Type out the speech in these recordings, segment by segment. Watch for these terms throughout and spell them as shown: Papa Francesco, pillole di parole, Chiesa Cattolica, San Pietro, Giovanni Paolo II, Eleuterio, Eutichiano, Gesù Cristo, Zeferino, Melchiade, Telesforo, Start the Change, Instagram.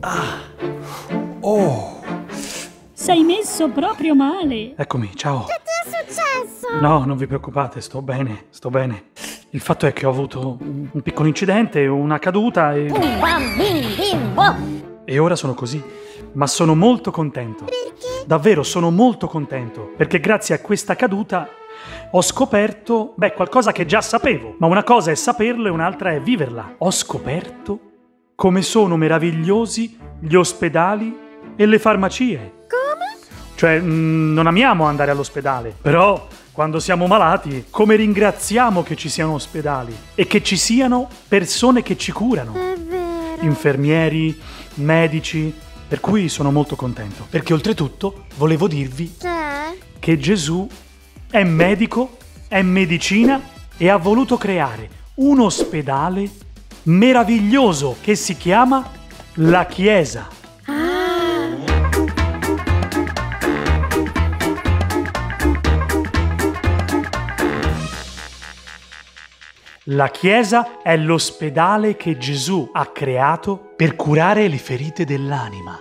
Ah! Oh! Sei messo proprio male! Eccomi, ciao! Che ti è successo? No, non vi preoccupate, sto bene, sto bene. Il fatto è che ho avuto un piccolo incidente, una caduta e... Un bambino! E ora sono così, ma sono molto contento. Perché? Davvero, sono molto contento, perché grazie a questa caduta ho scoperto, beh, qualcosa che già sapevo, ma una cosa è saperlo e un'altra è viverla. Ho scoperto come sono meravigliosi gli ospedali e le farmacie. Come? Cioè, non amiamo andare all'ospedale, però quando siamo malati, come ringraziamo che ci siano ospedali e che ci siano persone che ci curano. È vero. Infermieri, medici, per cui sono molto contento. Perché oltretutto volevo dirvi che Gesù è medico, è medicina e ha voluto creare un ospedale meraviglioso che si chiama la Chiesa. Ah. La Chiesa è l'ospedale che Gesù ha creato per curare le ferite dell'anima.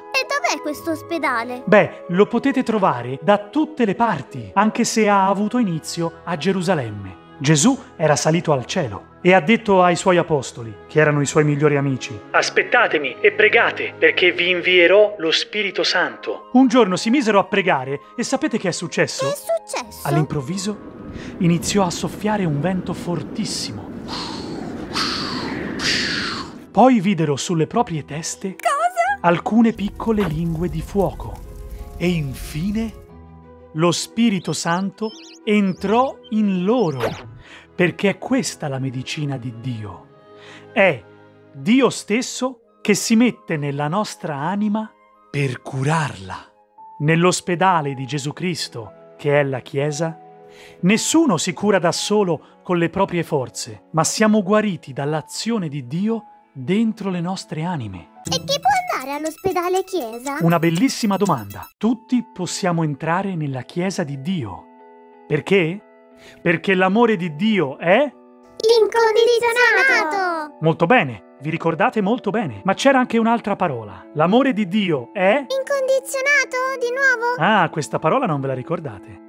Questo ospedale? Beh, lo potete trovare da tutte le parti, anche se ha avuto inizio a Gerusalemme. Gesù era salito al cielo e ha detto ai suoi apostoli, che erano i suoi migliori amici: aspettatemi e pregate, perché vi invierò lo Spirito Santo. Un giorno si misero a pregare e sapete che è successo? Che è successo? All'improvviso iniziò a soffiare un vento fortissimo. Poi videro sulle proprie teste... alcune piccole lingue di fuoco. E infine lo Spirito Santo entrò in loro, perché è questa la medicina di Dio. È Dio stesso che si mette nella nostra anima per curarla. Nell'ospedale di Gesù Cristo, che è la Chiesa, nessuno si cura da solo con le proprie forze, ma siamo guariti dall'azione di Dio dentro le nostre anime. E chi può andare all'ospedale Chiesa? Una bellissima domanda. Tutti possiamo entrare nella Chiesa di Dio. Perché? Perché l'amore di Dio è... incondizionato! Molto bene, vi ricordate molto bene. Ma c'era anche un'altra parola. L'amore di Dio è... incondizionato, di nuovo? Ah, questa parola non ve la ricordate.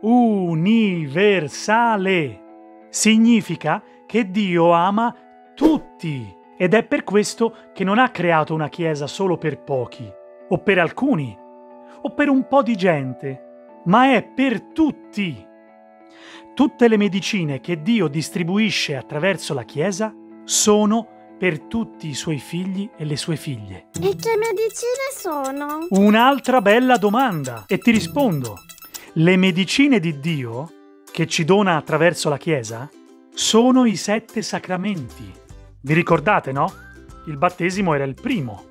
Universale. Significa che Dio ama tutti. Ed è per questo che non ha creato una chiesa solo per pochi, o per alcuni, o per un po' di gente, ma è per tutti. Tutte le medicine che Dio distribuisce attraverso la Chiesa sono per tutti i suoi figli e le sue figlie. E che medicine sono? Un'altra bella domanda! E ti rispondo. Le medicine di Dio, che ci dona attraverso la Chiesa, sono i 7 sacramenti. Vi ricordate, no? Il battesimo era il primo.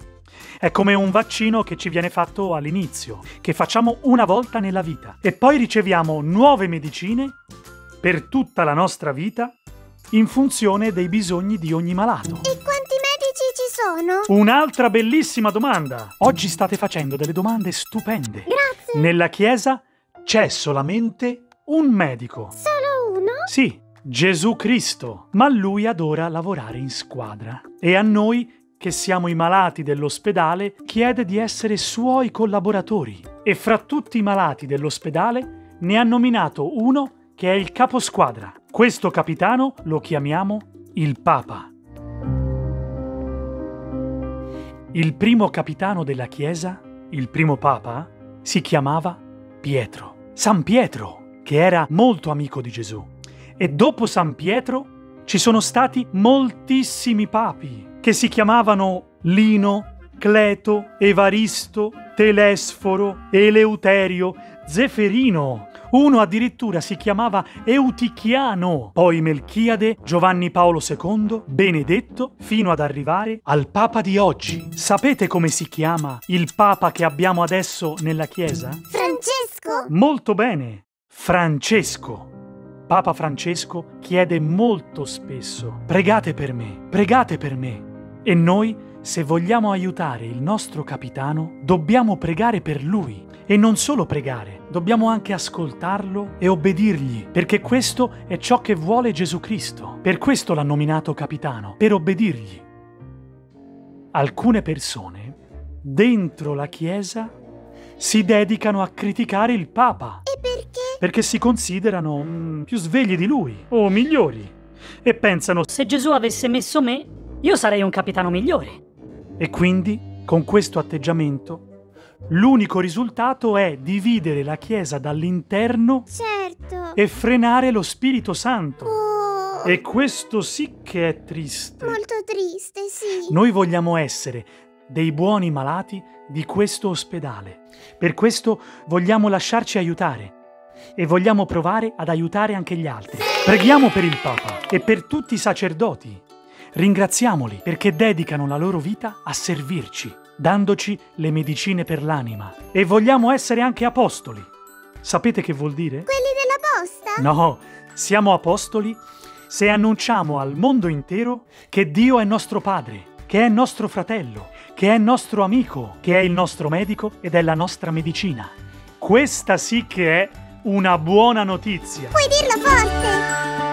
È come un vaccino che ci viene fatto all'inizio, che facciamo una volta nella vita. E poi riceviamo nuove medicine per tutta la nostra vita in funzione dei bisogni di ogni malato. E quanti medici ci sono? Un'altra bellissima domanda! Oggi state facendo delle domande stupende. Grazie! Nella Chiesa c'è solamente un medico. Solo uno? Sì. Gesù Cristo, ma lui adora lavorare in squadra e a noi, che siamo i malati dell'ospedale, chiede di essere suoi collaboratori. E fra tutti i malati dell'ospedale ne ha nominato uno che è il caposquadra. Questo capitano lo chiamiamo il Papa. Il primo capitano della Chiesa, il primo Papa, si chiamava Pietro. San Pietro, che era molto amico di Gesù. E dopo San Pietro ci sono stati moltissimi papi che si chiamavano Lino, Cleto, Evaristo, Telesforo, Eleuterio, Zeferino. Uno addirittura si chiamava Eutichiano, poi Melchiade, Giovanni Paolo II, Benedetto, fino ad arrivare al Papa di oggi. Sapete come si chiama il Papa che abbiamo adesso nella Chiesa? Francesco! Molto bene, Francesco. Papa Francesco chiede molto spesso: pregate per me, pregate per me. E noi, se vogliamo aiutare il nostro capitano, dobbiamo pregare per lui. E non solo pregare, dobbiamo anche ascoltarlo e obbedirgli, perché questo è ciò che vuole Gesù Cristo. Per questo l'ha nominato capitano, per obbedirgli. Alcune persone, dentro la Chiesa, si dedicano a criticare il Papa. E perché? Perché si considerano più svegli di lui, o migliori. E pensano, se Gesù avesse messo me, io sarei un capitano migliore. E quindi, con questo atteggiamento, l'unico risultato è dividere la Chiesa dall'interno, certo, e frenare lo Spirito Santo. Oh. E questo sì che è triste. Molto triste, sì. Noi vogliamo essere dei buoni malati di questo ospedale. Per questo vogliamo lasciarci aiutare e vogliamo provare ad aiutare anche gli altri. Preghiamo per il Papa e per tutti i sacerdoti. Ringraziamoli perché dedicano la loro vita a servirci, dandoci le medicine per l'anima. E vogliamo essere anche apostoli. Sapete che vuol dire? Quelli della posta? No, siamo apostoli se annunciamo al mondo intero che Dio è nostro Padre, che è nostro fratello, che è nostro amico, che è il nostro medico ed è la nostra medicina. Questa sì che è una buona notizia. Puoi dirlo forte!